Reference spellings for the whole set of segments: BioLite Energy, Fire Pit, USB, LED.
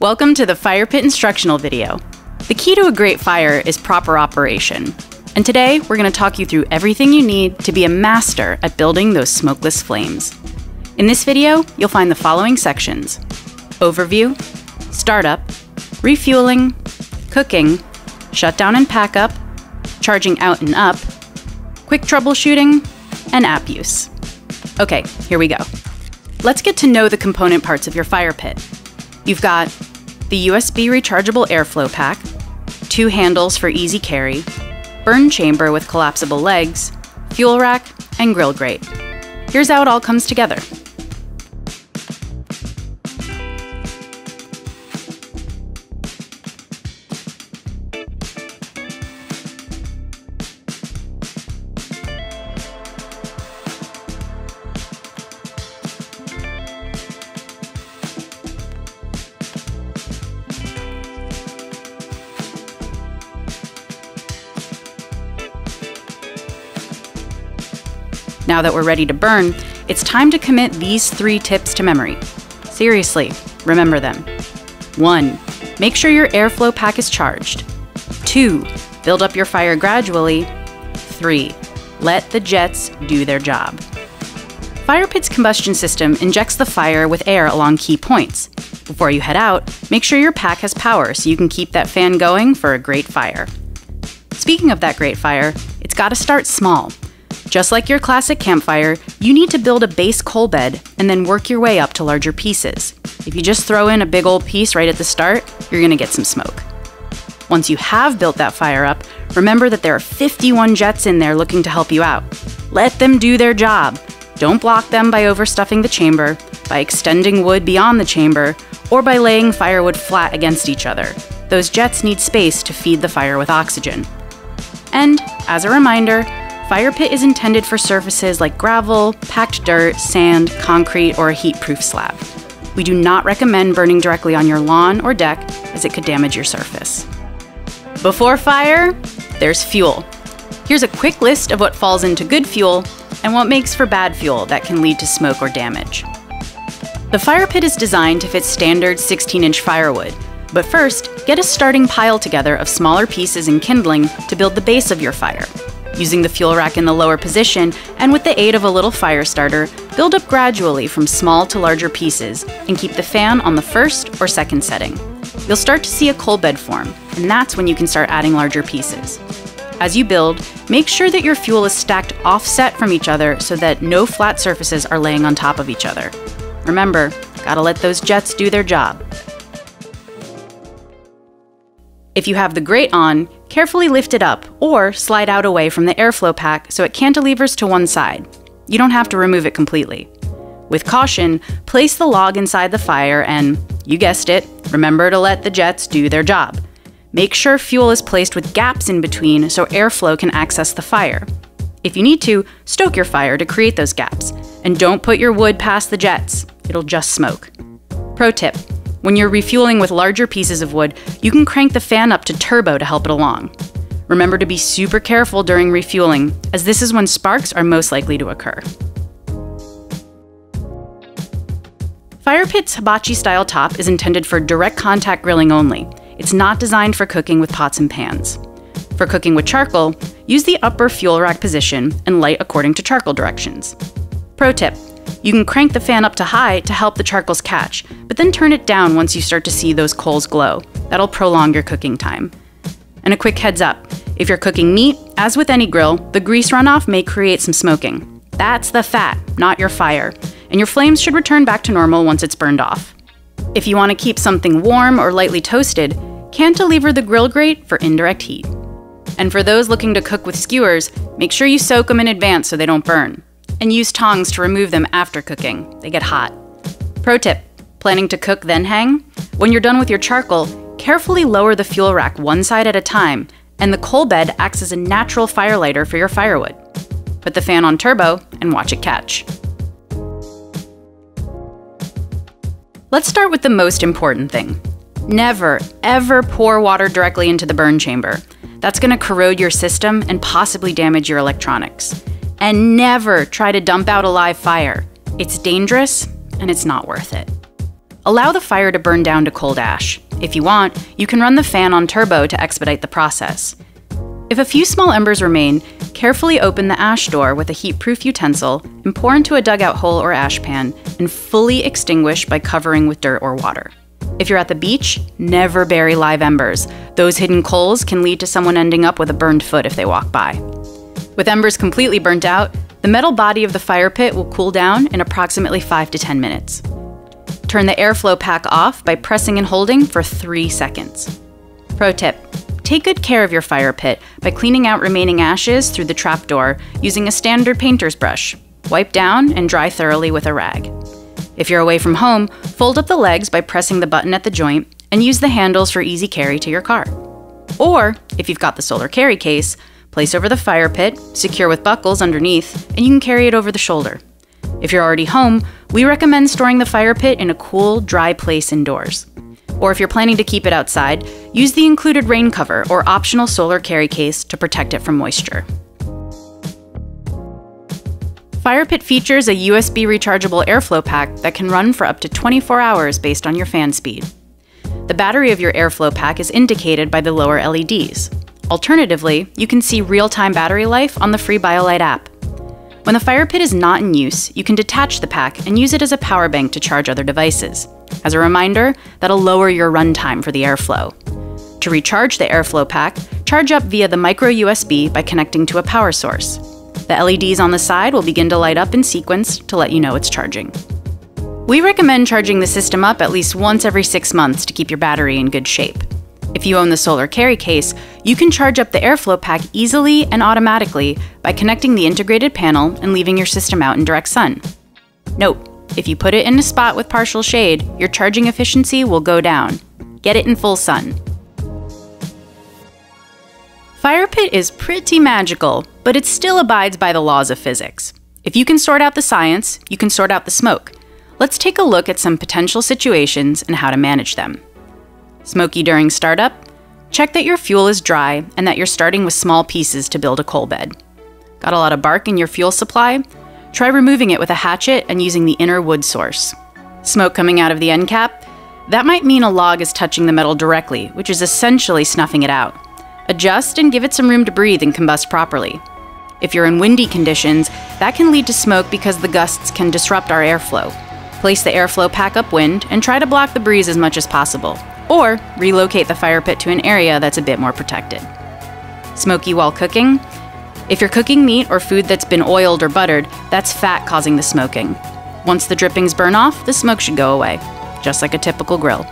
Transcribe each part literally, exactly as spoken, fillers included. Welcome to the Fire Pit instructional video. The key to a great fire is proper operation. And today, we're going to talk you through everything you need to be a master at building those smokeless flames. In this video, you'll find the following sections: overview, startup, refueling, cooking, shutdown and pack up, charging out and up, quick troubleshooting, and app use. Okay, here we go. Let's get to know the component parts of your fire pit. You've got the U S B rechargeable airflow pack, two handles for easy carry, burn chamber with collapsible legs, fuel rack, and grill grate. Here's how it all comes together. Now that we're ready to burn, it's time to commit these three tips to memory. Seriously, remember them. One, make sure your airflow pack is charged. Two, build up your fire gradually. Three, let the jets do their job. Fire Pit's combustion system injects the fire with air along key points. Before you head out, make sure your pack has power so you can keep that fan going for a great fire. Speaking of that great fire, it's got to start small. Just like your classic campfire, you need to build a base coal bed and then work your way up to larger pieces. If you just throw in a big old piece right at the start, you're going to get some smoke. Once you have built that fire up, remember that there are fifty-one jets in there looking to help you out. Let them do their job. Don't block them by overstuffing the chamber, by extending wood beyond the chamber, or by laying firewood flat against each other. Those jets need space to feed the fire with oxygen. And as a reminder, Fire Pit is intended for surfaces like gravel, packed dirt, sand, concrete, or a heat-proof slab. We do not recommend burning directly on your lawn or deck, as it could damage your surface. Before fire, there's fuel. Here's a quick list of what falls into good fuel and what makes for bad fuel that can lead to smoke or damage. The fire pit is designed to fit standard sixteen inch firewood, but first, get a starting pile together of smaller pieces and kindling to build the base of your fire. Using the fuel rack in the lower position, and with the aid of a little fire starter, build up gradually from small to larger pieces and keep the fan on the first or second setting. You'll start to see a coal bed form, and that's when you can start adding larger pieces. As you build, make sure that your fuel is stacked offset from each other so that no flat surfaces are laying on top of each other. Remember, gotta let those jets do their job. If you have the grate on, carefully lift it up or slide out away from the airflow pack so it cantilevers to one side. You don't have to remove it completely. With caution, place the log inside the fire and, you guessed it, remember to let the jets do their job. Make sure fuel is placed with gaps in between so airflow can access the fire. If you need to, stoke your fire to create those gaps, and don't put your wood past the jets. It'll just smoke. Pro tip: when you're refueling with larger pieces of wood, you can crank the fan up to turbo to help it along. Remember to be super careful during refueling, as this is when sparks are most likely to occur. Fire Pit's hibachi-style top is intended for direct contact grilling only. It's not designed for cooking with pots and pans. For cooking with charcoal, use the upper fuel rack position and light according to charcoal directions. Pro tip: you can crank the fan up to high to help the charcoals catch, but then turn it down once you start to see those coals glow. That'll prolong your cooking time. And a quick heads up, if you're cooking meat, as with any grill, the grease runoff may create some smoking. That's the fat, not your fire, and your flames should return back to normal once it's burned off. If you want to keep something warm or lightly toasted, cantilever the grill grate for indirect heat. And for those looking to cook with skewers, make sure you soak them in advance so they don't burn. And use tongs to remove them after cooking. They get hot. Pro tip: planning to cook then hang? When you're done with your charcoal, carefully lower the fuel rack one side at a time, and the coal bed acts as a natural fire lighter for your firewood. Put the fan on turbo and watch it catch. Let's start with the most important thing. Never, ever pour water directly into the burn chamber. That's going to corrode your system and possibly damage your electronics. And never try to dump out a live fire. It's dangerous, and it's not worth it. Allow the fire to burn down to cold ash. If you want, you can run the fan on turbo to expedite the process. If a few small embers remain, carefully open the ash door with a heat-proof utensil and pour into a dugout hole or ash pan, and fully extinguish by covering with dirt or water. If you're at the beach, never bury live embers. Those hidden coals can lead to someone ending up with a burned foot if they walk by. With embers completely burnt out, the metal body of the fire pit will cool down in approximately five to ten minutes. Turn the airflow pack off by pressing and holding for three seconds. Pro tip: take good care of your fire pit by cleaning out remaining ashes through the trapdoor using a standard painter's brush. Wipe down and dry thoroughly with a rag. If you're away from home, fold up the legs by pressing the button at the joint and use the handles for easy carry to your car. Or, if you've got the solar carry case, place over the fire pit, secure with buckles underneath, and you can carry it over the shoulder. If you're already home, we recommend storing the fire pit in a cool, dry place indoors. Or if you're planning to keep it outside, use the included rain cover or optional solar carry case to protect it from moisture. Fire Pit features a U S B rechargeable airflow pack that can run for up to twenty-four hours based on your fan speed. The battery of your airflow pack is indicated by the lower L E Ds. Alternatively, you can see real-time battery life on the free BioLite app. When the fire pit is not in use, you can detach the pack and use it as a power bank to charge other devices. As a reminder, that'll lower your runtime for the airflow. To recharge the airflow pack, charge up via the micro U S B by connecting to a power source. The L E Ds on the side will begin to light up in sequence to let you know it's charging. We recommend charging the system up at least once every six months to keep your battery in good shape. If you own the solar carry case, you can charge up the airflow pack easily and automatically by connecting the integrated panel and leaving your system out in direct sun. Note: if you put it in a spot with partial shade, your charging efficiency will go down. Get it in full sun. Fire Pit is pretty magical, but it still abides by the laws of physics. If you can sort out the science, you can sort out the smoke. Let's take a look at some potential situations and how to manage them. Smoky during startup? Check that your fuel is dry and that you're starting with small pieces to build a coal bed. Got a lot of bark in your fuel supply? Try removing it with a hatchet and using the inner wood source. Smoke coming out of the end cap? That might mean a log is touching the metal directly, which is essentially snuffing it out. Adjust and give it some room to breathe and combust properly. If you're in windy conditions, that can lead to smoke because the gusts can disrupt our airflow. Place the airflow pack upwind and try to block the breeze as much as possible, or relocate the fire pit to an area that's a bit more protected. Smoky while cooking? If you're cooking meat or food that's been oiled or buttered, that's fat causing the smoking. Once the drippings burn off, the smoke should go away, just like a typical grill.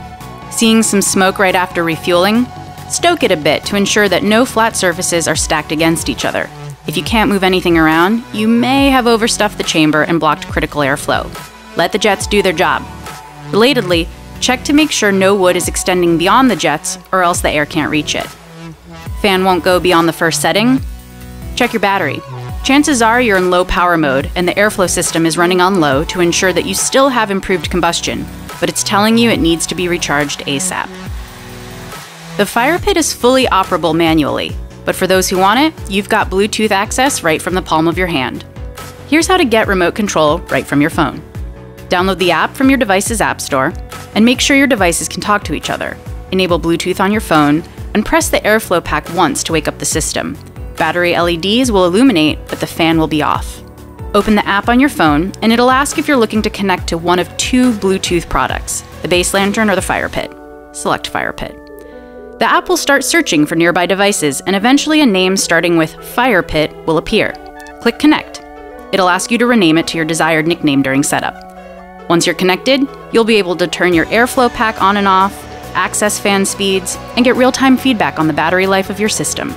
Seeing some smoke right after refueling? Stoke it a bit to ensure that no flat surfaces are stacked against each other. If you can't move anything around, you may have overstuffed the chamber and blocked critical airflow. Let the jets do their job. Relatedly, check to make sure no wood is extending beyond the jets or else the air can't reach it. Fan won't go beyond the first setting? Check your battery. Chances are you're in low power mode and the airflow system is running on low to ensure that you still have improved combustion, but it's telling you it needs to be recharged ASAP. The fire pit is fully operable manually, but for those who want it, you've got Bluetooth access right from the palm of your hand. Here's how to get remote control right from your phone. Download the app from your device's app store, and make sure your devices can talk to each other. Enable Bluetooth on your phone, and press the airflow pack once to wake up the system. Battery L E Ds will illuminate, but the fan will be off. Open the app on your phone, and it'll ask if you're looking to connect to one of two Bluetooth products, the base lantern or the fire pit. Select fire pit. The app will start searching for nearby devices, and eventually a name starting with Fire Pit will appear. Click Connect. It'll ask you to rename it to your desired nickname during setup. Once you're connected, you'll be able to turn your airflow pack on and off, access fan speeds, and get real-time feedback on the battery life of your system.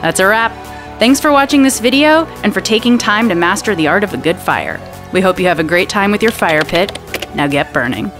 That's a wrap. Thanks for watching this video and for taking time to master the art of a good fire. We hope you have a great time with your fire pit. Now get burning.